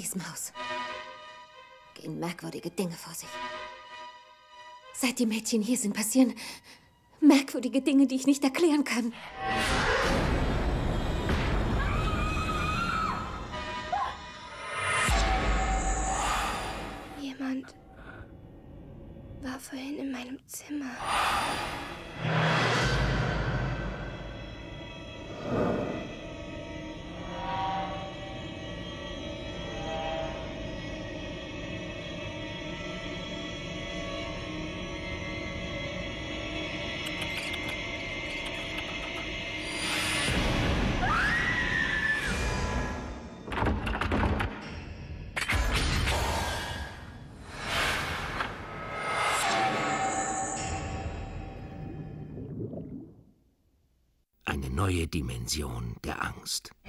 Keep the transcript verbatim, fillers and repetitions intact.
diesem Haus gehen merkwürdige Dinge vor sich. Seit die Mädchen hier sind, passieren merkwürdige Dinge, die ich nicht erklären kann. Jemand war vorhin in meinem Zimmer. Eine neue Dimension der Angst.